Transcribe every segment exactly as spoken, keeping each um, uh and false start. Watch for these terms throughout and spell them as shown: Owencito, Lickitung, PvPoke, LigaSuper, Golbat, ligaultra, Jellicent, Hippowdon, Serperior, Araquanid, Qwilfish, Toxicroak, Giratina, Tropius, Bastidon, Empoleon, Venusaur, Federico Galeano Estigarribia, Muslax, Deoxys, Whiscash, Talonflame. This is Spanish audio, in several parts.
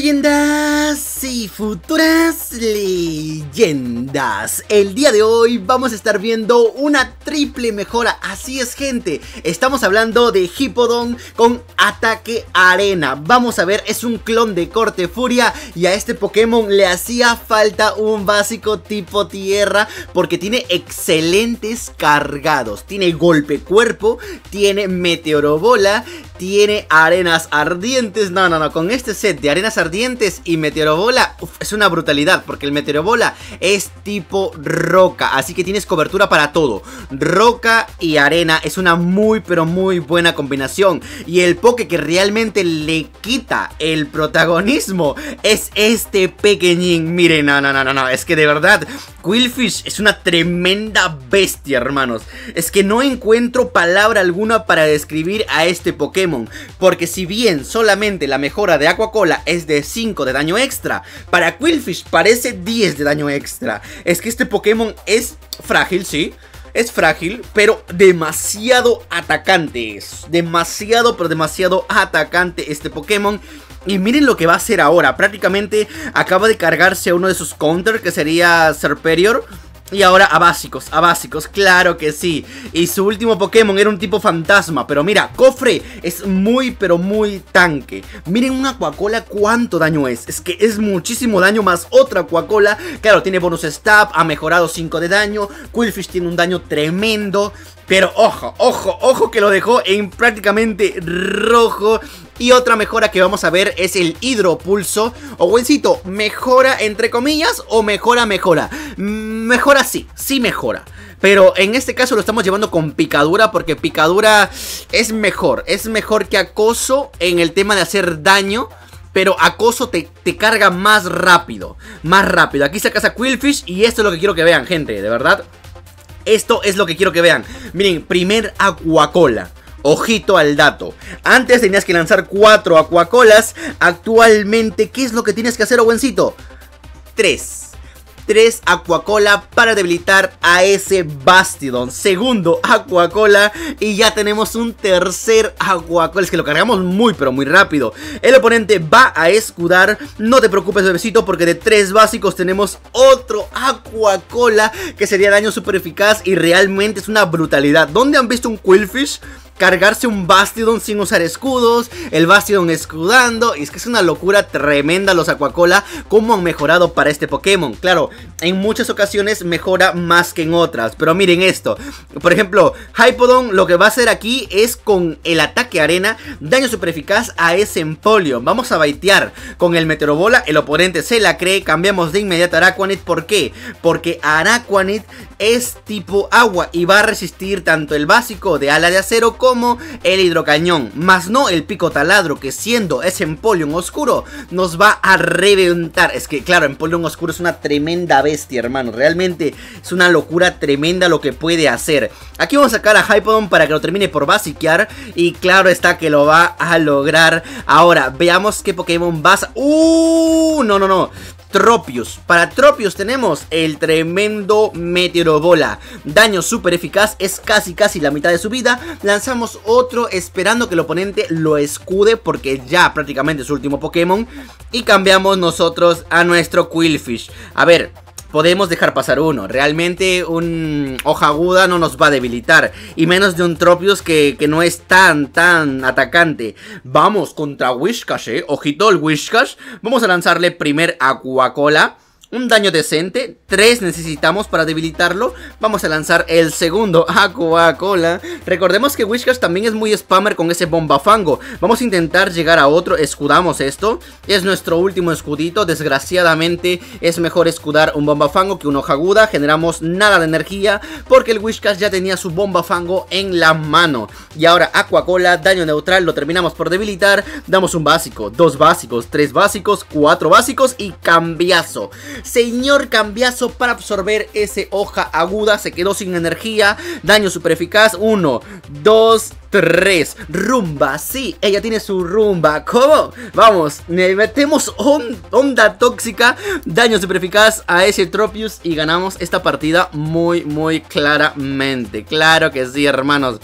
leyendas y futuras leyendas. El día de hoy vamos a estar viendo una triple mejora. Así es, gente, estamos hablando de Hippowdon con ataque arena. Vamos a ver, es un clon de corte furia y a este Pokémon le hacía falta un básico tipo tierra porque tiene excelentes cargados. Tiene golpe cuerpo, tiene meteorobola, tiene arenas ardientes. No, no, no, con este set de arenas ardientes y meteorobola, uf, es una brutalidad, porque el meteorobola es tipo roca, así que tienes cobertura para todo. Roca y arena es una muy pero muy buena combinación, y el poke que realmente le quita el protagonismo es este pequeñín. Miren, no, no, no, no, no, es que de verdad Qwilfish es una tremenda bestia, hermanos. Es que no encuentro palabra alguna para describir a este Pokémon, porque si bien solamente la mejora de Aquacola es de cinco de daño extra, para Qwilfish parece diez de daño extra. Es que este Pokémon es frágil, sí, es frágil, pero demasiado atacante es. Demasiado, pero demasiado atacante este Pokémon. Y miren lo que va a hacer ahora. Prácticamente acaba de cargarse a uno de sus counter, que sería Serperior. Y ahora a básicos, a básicos, claro que sí. Y su último Pokémon era un tipo fantasma, pero mira, Cofre es muy pero muy tanque. Miren una Aquacola cuánto daño es. Es que es muchísimo daño más otra Aquacola. Claro, tiene bonus stab, ha mejorado cinco de daño. Qwilfish tiene un daño tremendo, pero ojo, ojo, ojo, que lo dejó en prácticamente rojo. Y otra mejora que vamos a ver es el hidropulso. Owencito, mejora entre comillas o mejora, mejora. Mejora sí, sí mejora. Pero en este caso lo estamos llevando con picadura, porque picadura es mejor. Es mejor que acoso en el tema de hacer daño, pero acoso te, te carga más rápido. Más rápido. Aquí sacas a Qwilfish y esto es lo que quiero que vean, gente, de verdad. Esto es lo que quiero que vean. Miren, primer Aquacola. Ojito al dato. Antes tenías que lanzar cuatro Aquacolas. Actualmente, ¿qué es lo que tienes que hacer, Owencito? Tres. Tres Aquacola para debilitar a ese Bastidon. Segundo Aquacola y ya tenemos un tercer Aquacola. Es que lo cargamos muy pero muy rápido. El oponente va a escudar. No te preocupes, bebecito, porque de tres básicos tenemos otro Aquacola, que sería daño super eficaz y realmente es una brutalidad. ¿Dónde han visto un Qwilfish cargarse un Bastidon sin usar escudos? El Bastidon escudando. Y es que es una locura tremenda los Aquacola, cómo han mejorado para este Pokémon. Claro, en muchas ocasiones mejora más que en otras, pero miren esto. Por ejemplo, Hippowdon lo que va a hacer aquí es con el ataque arena, daño super eficaz a ese Empoleon. Vamos a baitear con el Meteorobola. El oponente se la cree. Cambiamos de inmediato a Araquanid. ¿Por qué? Porque Araquanid es tipo agua y va a resistir tanto el básico de ala de acero como Como el hidrocañón, más no el pico taladro, que siendo ese Empoleon oscuro nos va a reventar. Es que claro, Empoleon oscuro es una tremenda bestia, hermano. Realmente es una locura tremenda lo que puede hacer. Aquí vamos a sacar a Hippowdon para que lo termine por basiquear, y claro está que lo va a lograr. Ahora veamos qué Pokémon vas a... ¡Uh! No, no, no, Tropius. Para Tropius tenemos el tremendo Meteorobola. Daño super eficaz, es casi casi la mitad de su vida. Lanzamos otro esperando que el oponente lo escude, porque ya prácticamente es su último Pokémon. Y cambiamos nosotros a nuestro Qwilfish. A ver, podemos dejar pasar uno. Realmente un hoja aguda no nos va a debilitar, y menos de un Tropius que, que no es tan tan atacante. Vamos contra Whiscash, eh. Ojito el Whiscash. Vamos a lanzarle primer Aquacola. Un daño decente, tres necesitamos para debilitarlo. Vamos a lanzar el segundo Aquacola. Recordemos que Whiscash también es muy spammer con ese bombafango. Vamos a intentar llegar a otro, escudamos esto. Es nuestro último escudito, desgraciadamente es mejor escudar un bombafango que una hoja aguda. Generamos nada de energía porque el Whiscash ya tenía su bombafango en la mano. Y ahora Aquacola, daño neutral, lo terminamos por debilitar. Damos un básico, dos básicos, tres básicos, cuatro básicos y cambiazo. Señor cambiazo para absorber ese hoja aguda. Se quedó sin energía. Daño super eficaz. Uno, dos, tres. Rumba, sí, ella tiene su rumba. ¿Cómo? Vamos, le metemos on, onda tóxica. Daño super eficaz a ese Tropius y ganamos esta partida muy, muy claramente. Claro que sí, hermanos.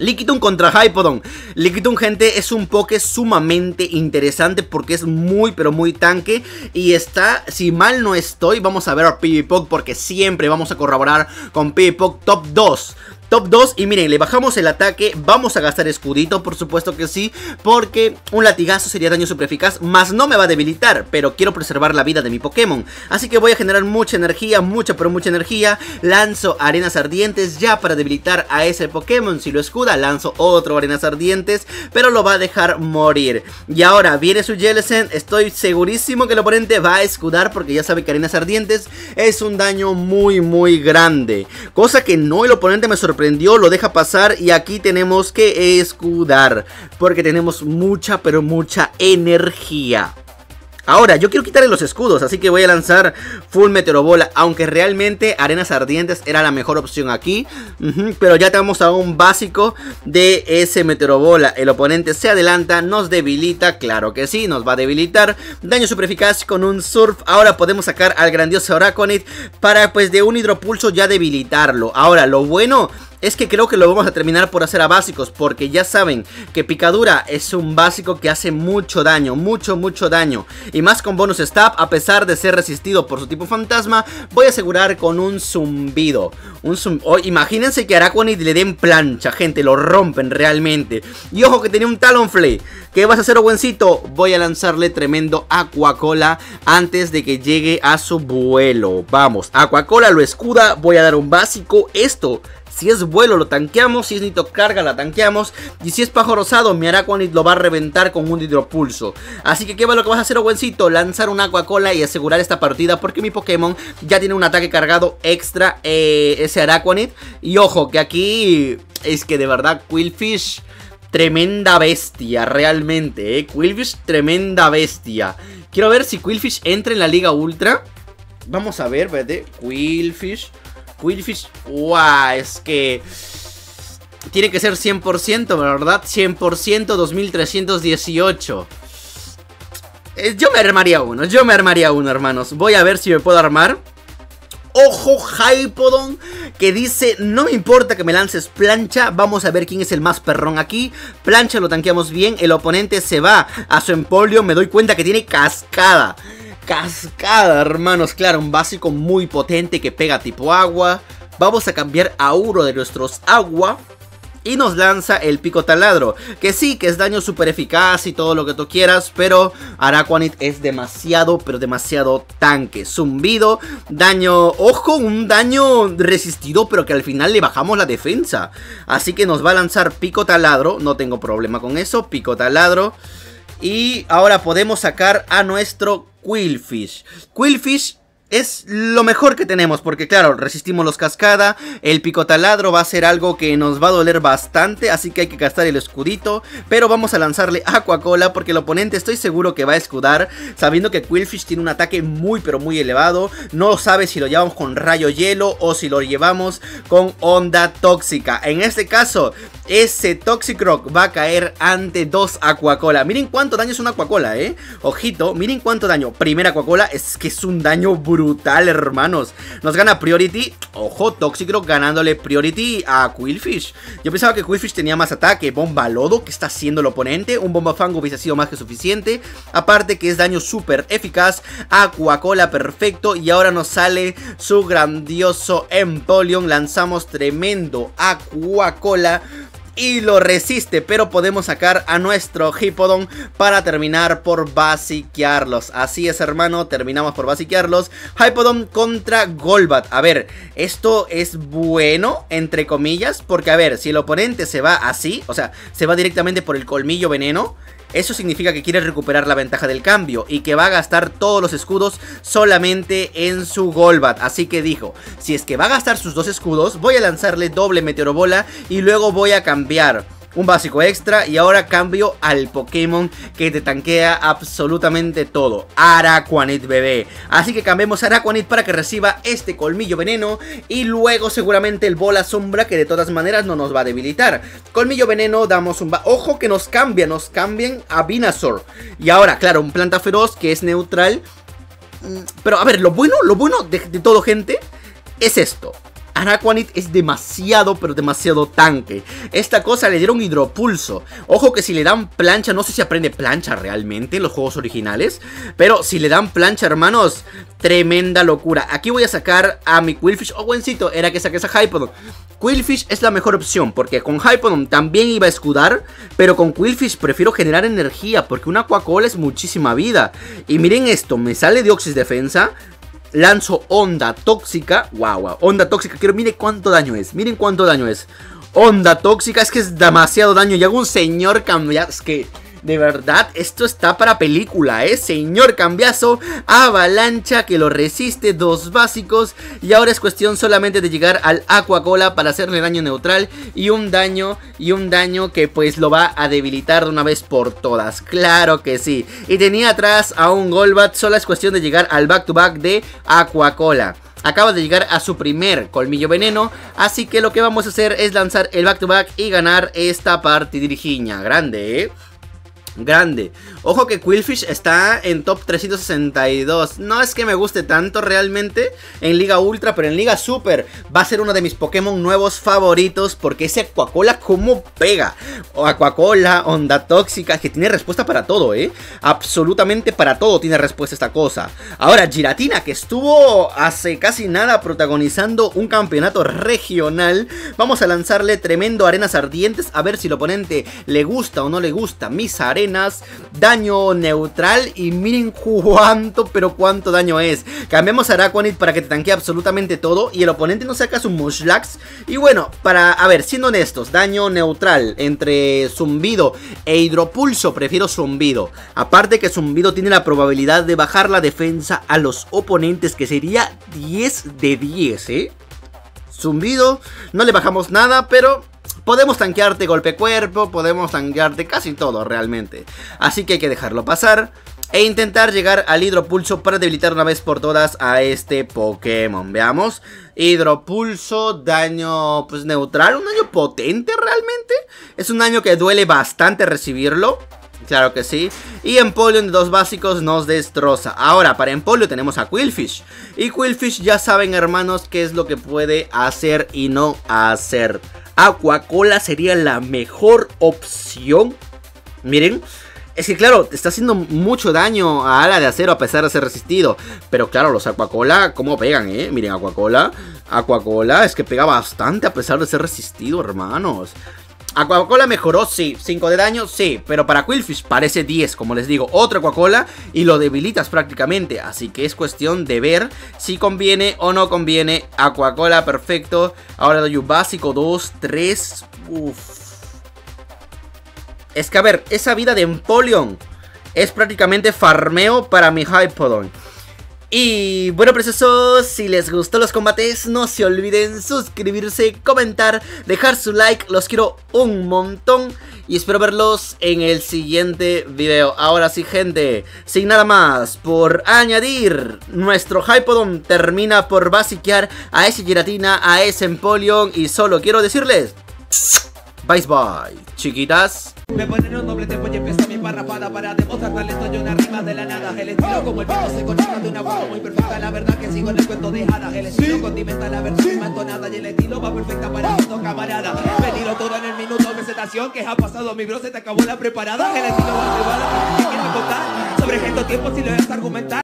Lickitung contra Hippowdon. Lickitung, gente, es un poke sumamente interesante porque es muy, pero muy tanque. Y está, si mal no estoy, vamos a ver a PvPoc porque siempre vamos a corroborar con PvPoc top dos. Top dos, y miren, le bajamos el ataque, vamos a gastar escudito, por supuesto que sí, porque un latigazo sería daño super eficaz, más no me va a debilitar, pero quiero preservar la vida de mi Pokémon, así que voy a generar mucha energía, mucha pero mucha energía, lanzo arenas ardientes ya para debilitar a ese Pokémon, si lo escuda lanzo otro arenas ardientes, pero lo va a dejar morir, y ahora viene su Jellicent, estoy segurísimo que el oponente va a escudar, porque ya sabe que arenas ardientes es un daño muy muy grande, cosa que no el oponente me sorprende. Lo deja pasar y aquí tenemos que escudar porque tenemos mucha pero mucha energía. Ahora yo quiero quitarle los escudos, así que voy a lanzar full meteorobola, aunque realmente arenas ardientes era la mejor opción aquí, uh-huh, pero ya tenemos a un básico de ese meteorobola. El oponente se adelanta, nos debilita, claro que sí, nos va a debilitar, daño super eficaz con un surf. Ahora podemos sacar al grandioso Araquanid para, pues, de un hidropulso ya debilitarlo. Ahora lo bueno es que creo que lo vamos a terminar por hacer a básicos, porque ya saben que picadura es un básico que hace mucho daño, mucho mucho daño, y más con bonus stab. A pesar de ser resistido por su tipo fantasma, voy a asegurar con un zumbido, un zum oh, imagínense que Araquanid le den plancha, gente, lo rompen realmente. Y ojo que tenía un Talonflame. ¿Qué vas a hacer, Owencito? Voy a lanzarle tremendo Aquacola antes de que llegue a su vuelo. Vamos, Aquacola lo escuda, voy a dar un básico. Esto, si es vuelo lo tanqueamos, si es nito carga la tanqueamos, y si es pajo rosado mi Araquanid lo va a reventar con un hidropulso. Así que qué va lo que vas a hacer, Owencito, lanzar un Aquacola y asegurar esta partida, porque mi Pokémon ya tiene un ataque cargado extra, eh, ese Araquanid. Y ojo que aquí es que de verdad Qwilfish, tremenda bestia realmente, eh Qwilfish, tremenda bestia. Quiero ver si Qwilfish entra en la Liga Ultra. Vamos a ver, espérate, Qwilfish Qwilfish, wow, es que tiene que ser cien por ciento, ¿verdad? cien por ciento dos mil trescientos dieciocho. Yo me armaría uno, yo me armaría uno, hermanos. Voy a ver si me puedo armar. Ojo, Hippowdon, que dice, no me importa que me lances plancha. Vamos a ver quién es el más perrón aquí. Plancha lo tanqueamos bien, el oponente se va a su Empoleon. Me doy cuenta que tiene cascada. Cascada, hermanos, claro, un básico muy potente que pega tipo agua. Vamos a cambiar a uno de nuestros agua y nos lanza el pico taladro, que sí, que es daño super eficaz y todo lo que tú quieras, pero Araquanid es demasiado, pero demasiado tanque. Zumbido, daño, ojo, un daño resistido, pero que al final le bajamos la defensa, así que nos va a lanzar pico taladro, no tengo problema con eso, pico taladro. Y ahora podemos sacar a nuestro Qwilfish. Qwilfish es lo mejor que tenemos, porque claro, resistimos los cascada. El picotaladro va a ser algo que nos va a doler bastante, así que hay que gastar el escudito. Pero vamos a lanzarle Aquacola, porque el oponente estoy seguro que va a escudar, sabiendo que Qwilfish tiene un ataque muy pero muy elevado. No sabe si lo llevamos con rayo hielo o si lo llevamos con onda tóxica. En este caso, ese Toxicroak va a caer ante dos Aquacola. Miren cuánto daño es una Aquacola, eh ojito, miren cuánto daño. Primera Aquacola, es que es un daño brutal. Brutal, hermanos, nos gana priority. Ojo, Toxicroak ganándole priority a Qwilfish. Yo pensaba que Qwilfish tenía más ataque. Bomba lodo, que está haciendo el oponente. Un bomba fango hubiese sido más que suficiente. Aparte que es daño súper eficaz. Aquacola, perfecto. Y ahora nos sale su grandioso Empoleon. Lanzamos tremendo Aquacola y lo resiste, pero podemos sacar a nuestro Hippowdon para terminar por basiquearlos. Así es, hermano, terminamos por basiquearlos. Hippowdon contra Golbat. A ver, esto es bueno, entre comillas, porque a ver, si el oponente se va así, o sea, se va directamente por el colmillo veneno, eso significa que quiere recuperar la ventaja del cambio y que va a gastar todos los escudos solamente en su Golbat. Así que dijo, si es que va a gastar sus dos escudos, voy a lanzarle doble meteorobola y luego voy a cambiar un básico extra. Y ahora cambio al Pokémon que te tanquea absolutamente todo, Araquanid, bebé. Así que cambiemos a Araquanid para que reciba este colmillo veneno y luego seguramente el bola sombra, que de todas maneras no nos va a debilitar. Colmillo veneno, damos un... Ojo que nos cambian, nos cambian a Venusaur. Y ahora, claro, un planta feroz que es neutral. Pero a ver, lo bueno, lo bueno de, de todo, gente, es esto. Araquanid es demasiado, pero demasiado tanque. Esta cosa le dieron hidropulso. Ojo que si le dan plancha, no sé si aprende plancha realmente en los juegos originales, pero si le dan plancha, hermanos, tremenda locura. Aquí voy a sacar a mi Qwilfish. Oh, buencito, era que saques a Hippowdon. Qwilfish es la mejor opción, porque con Hippowdon también iba a escudar, pero con Qwilfish prefiero generar energía, porque una Coca-Cola es muchísima vida. Y miren esto, me sale Deoxys defensa, lanzo onda tóxica. Wow, wow, onda tóxica, quiero, miren cuánto daño es, miren cuánto daño es. Onda tóxica, es que es demasiado daño. Y hago un señor cambiazo, es que de verdad, esto está para película, eh. Señor cambiazo, avalancha que lo resiste, dos básicos. Y ahora es cuestión solamente de llegar al Aquacola para hacerle daño neutral. Y un daño, y un daño que pues lo va a debilitar de una vez por todas. Claro que sí. Y tenía atrás a un Golbat, solo es cuestión de llegar al back to back de Aquacola. Acaba de llegar a su primer colmillo veneno, así que lo que vamos a hacer es lanzar el back to back y ganar esta partidirjiña. Grande, eh. Grande. Ojo que Qwilfish está en top trescientos sesenta y dos. No es que me guste tanto realmente en Liga Ultra, pero en Liga Super va a ser uno de mis Pokémon nuevos favoritos, porque ese Aquacola como pega. O Aquacola, onda tóxica, que tiene respuesta para todo, eh. Absolutamente para todo tiene respuesta esta cosa. Ahora Giratina, que estuvo hace casi nada protagonizando un campeonato regional. Vamos a lanzarle tremendo arenas ardientes, a ver si el oponente le gusta o no le gusta mis arenas. Daño neutral y miren cuánto, pero cuánto daño es. Cambiamos a Araquanid para que te tanquee absolutamente todo y el oponente no saca su Muslax. Y bueno, para, a ver, siendo honestos, daño neutral entre zumbido e hidropulso, prefiero zumbido. Aparte que zumbido tiene la probabilidad de bajar la defensa a los oponentes, que sería diez de diez, ¿eh? Zumbido, no le bajamos nada, pero podemos tanquearte golpe cuerpo, podemos tanquearte casi todo realmente. Así que hay que dejarlo pasar e intentar llegar al hidropulso para debilitar una vez por todas a este Pokémon. Veamos, hidropulso, daño pues neutral, un daño potente realmente. Es un daño que duele bastante recibirlo. Claro que sí. Y Empoleon de dos básicos nos destroza. Ahora para Empoleon tenemos a Qwilfish. Y Qwilfish ya saben, hermanos, qué es lo que puede hacer y no hacer. Aquacola sería la mejor opción. Miren, es que claro, está haciendo mucho daño a Ala de Acero a pesar de ser resistido. Pero claro, los Aquacola, ¿cómo pegan, eh? Miren, Aquacola, Aquacola es que pega bastante a pesar de ser resistido, hermanos. Aquacola mejoró, sí, cinco de daño, sí, pero para Qwilfish parece diez, como les digo, otro Aquacola y lo debilitas prácticamente, así que es cuestión de ver si conviene o no conviene. Aquacola, perfecto. Ahora doy un básico, dos, tres, uff. Es que a ver, esa vida de Empoleon es prácticamente farmeo para mi Hippowdon. Y bueno, preciosos, si les gustó los combates, no se olviden suscribirse, comentar, dejar su like. Los quiero un montón y espero verlos en el siguiente video. Ahora sí, gente, sin nada más por añadir, nuestro Hippowdon termina por basiquear a ese Giratina, a ese Empoleon. Y solo quiero decirles, bye bye, chiquitas. Me ponen un doble tempo y empieza mi parrafada para demostrarles soy una rima de la nada. El estilo como el pelo se conecta de una forma muy perfecta. La verdad que sigo en el cuento de hadas. El estilo sí condimenta la versión sí más entonada y el estilo va perfecta para estos camaradas. Me tiro todo en el minuto de presentación. Que ha pasado mi bro, se te acabó la preparada. El estilo va a llevar a la que quiero contar sobre gente o tiempo si lo es argumentar.